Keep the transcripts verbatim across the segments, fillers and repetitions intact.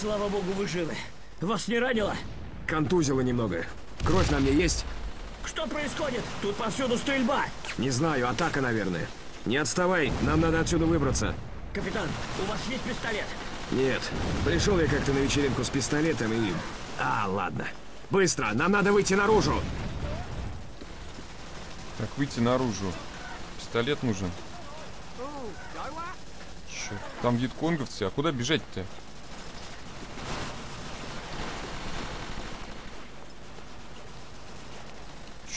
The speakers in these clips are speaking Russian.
Слава богу, вы живы. Вас не ранило? Контузило немного. Кровь на мне есть? Что происходит? Тут повсюду стрельба. Не знаю, атака, наверное. Не отставай, нам надо отсюда выбраться. Капитан, у вас есть пистолет? Нет. Пришел я как-то на вечеринку с пистолетом и... А, ладно. Быстро, нам надо выйти наружу. Так, выйти наружу. Пистолет нужен. Черт, там вьетконговцы, а куда бежать-то?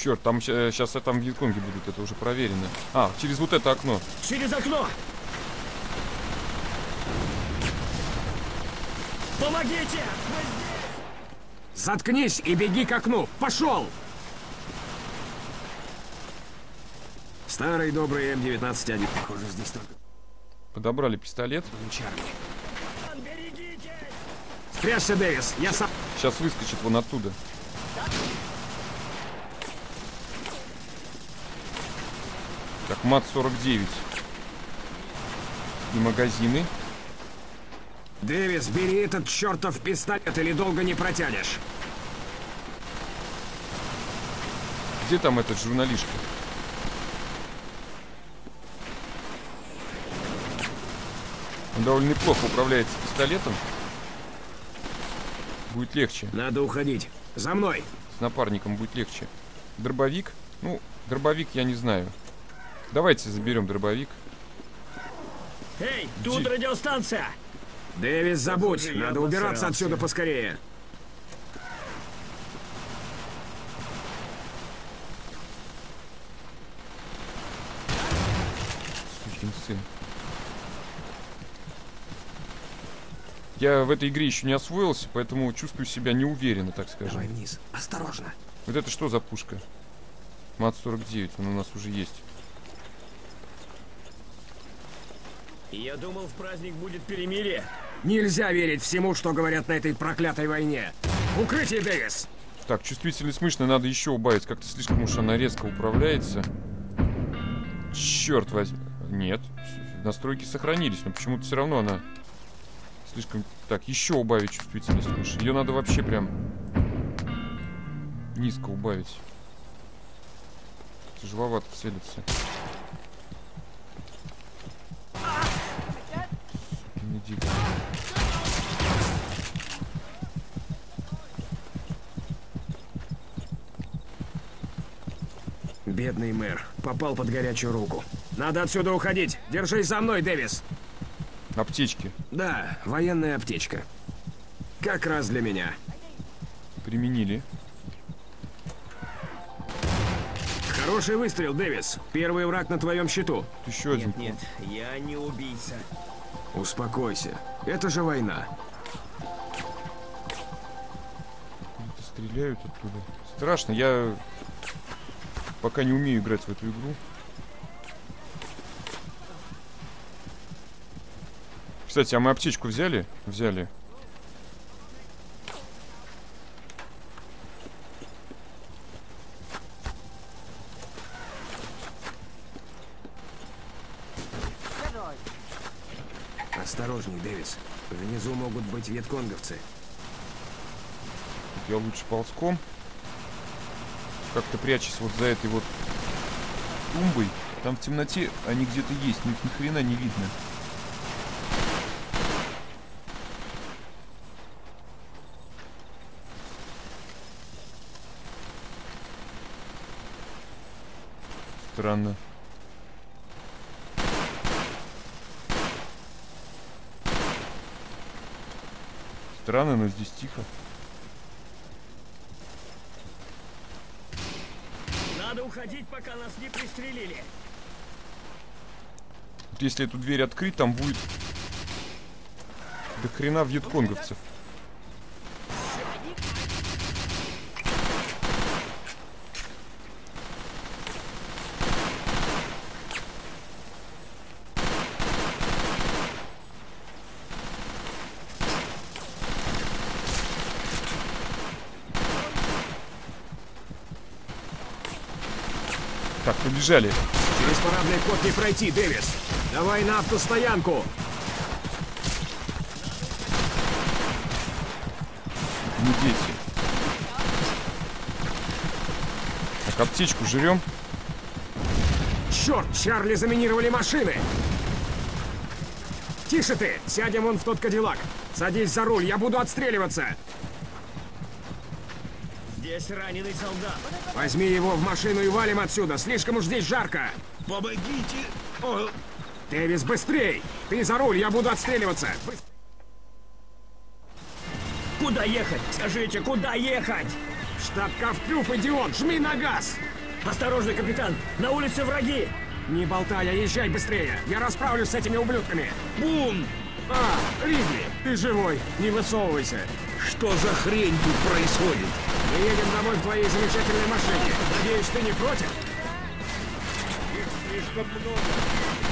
Черт, там сейчас там вьетконги будут, это уже проверено. А, через вот это окно. Через окно! Помогите! Заткнись и беги к окну! Пошел! Старый добрый эм девятнадцать один. Похоже, здесь только... Подобрали пистолет. Спрячься, Дэвис, я сам... Сейчас выскочит вон оттуда. Так, Мат сорок девять. И магазины. Дэвис, бери этот чертов пистолет, или долго не протянешь. Где там этот журналишка? Он довольно неплохо управляется пистолетом. Будет легче. Надо уходить. За мной. С напарником будет легче. Дробовик? Ну, дробовик я не знаю. Давайте заберем дробовик. Эй, тут радиостанция! Дэвис, забудь! Похоже, надо убираться отсюда поскорее. Сукин сын. Я в этой игре еще не освоился, поэтому чувствую себя неуверенно, так скажем. Давай вниз. Осторожно. Вот это что за пушка? Мат сорок девять, он у нас уже есть. Я думал, в праздник будет перемирие. Нельзя верить всему, что говорят на этой проклятой войне. Укрытие, Дэвис! Так, чувствительность мышцы надо еще убавить. Как-то слишком уж она резко управляется. Черт возьми. Нет, настройки сохранились, но почему-то все равно она слишком... Так, еще убавить чувствительность мышцы. Ее надо вообще прям низко убавить. Тяжеловато целиться. Бедный мэр. Попал под горячую руку. Надо отсюда уходить. Держись за мной, Дэвис. Аптечки. Да, военная аптечка. Как раз для меня. Применили. Хороший выстрел, Дэвис. Первый враг на твоем счету. Еще один. Нет, нет, я не убийца. Успокойся. Это же война. Они-то стреляют оттуда. Страшно. Я пока не умею играть в эту игру. Кстати, а мы аптечку взяли? Взяли. Осторожней, Дэвис. Внизу могут быть вьетконговцы. Я лучше ползком. Как-то прячусь вот за этой вот тумбой. Там в темноте они где-то есть, но их ни хрена не видно. Странно. Странно, но здесь тихо. Надо уходить, пока нас не пристрелили. Вот если эту дверь открыть, там будет до хрена вьетконговцев. Побежали. Через парадный вход не пройти, Дэвис. Давай на автостоянку. не дети. Так, аптечку жрем. Черт, Чарли заминировали машины. Тише ты, сядем вон в тот кадиллак. Садись за руль, я буду отстреливаться. Здесь раненый солдат. Возьми его в машину и валим отсюда, слишком уж здесь жарко. Помогите. О. Дэвис, быстрей! Ты за руль, я буду отстреливаться. Быстр... Куда ехать? Скажите, куда ехать? Штат Ковплюв, идиот, жми на газ! Осторожно, капитан, на улице враги! Не болтай, а езжай быстрее, я расправлюсь с этими ублюдками. Бум! А, Ридли, ты живой, не высовывайся. Что за хрень тут происходит? Мы едем домой в твоей замечательной машине. Надеюсь, ты не против? Их слишком много.